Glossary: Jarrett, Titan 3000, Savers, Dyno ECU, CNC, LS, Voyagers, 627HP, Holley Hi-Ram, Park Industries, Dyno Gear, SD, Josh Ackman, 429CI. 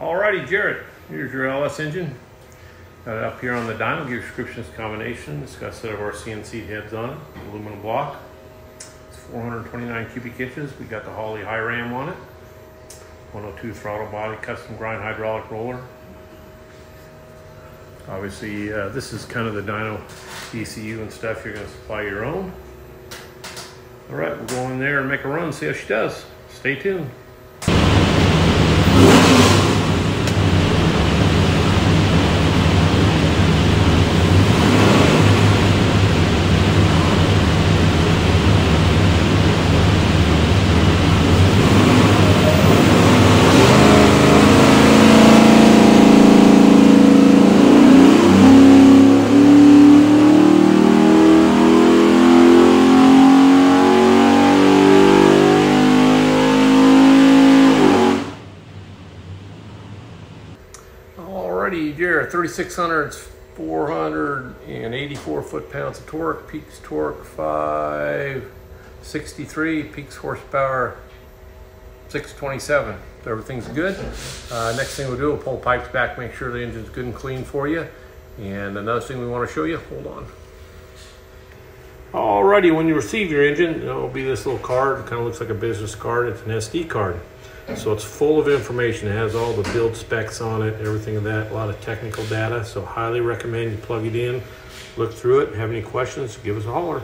Alrighty, Jarrett, here's your LS engine. Got it up here on the Dyno Gear descriptions combination. It's got a set of our CNC heads on it, aluminum block. It's 429 cubic inches. We got the Holley Hi-Ram on it. 102 throttle body, custom grind hydraulic roller. Obviously, this is kind of the Dyno ECU and stuff. You're going to supply your own. Alright, we'll go in there and make a run and see how she does. Stay tuned. Jarrett, 3600's 484 foot-pounds of torque, peaks torque 563, peaks horsepower 627. So everything's good. Next thing we'll do, we'll pull pipes back, make sure the engine's good and clean for you. And another thing we want to show you, hold on. Alrighty, when you receive your engine, it'll be this little card. It kind of looks like a business card. It's an SD card. So it's full of information. It has all the build specs on it, everything of that, a lot of technical data. So highly recommend you plug it in, look through it. If you have any questions, give us a holler.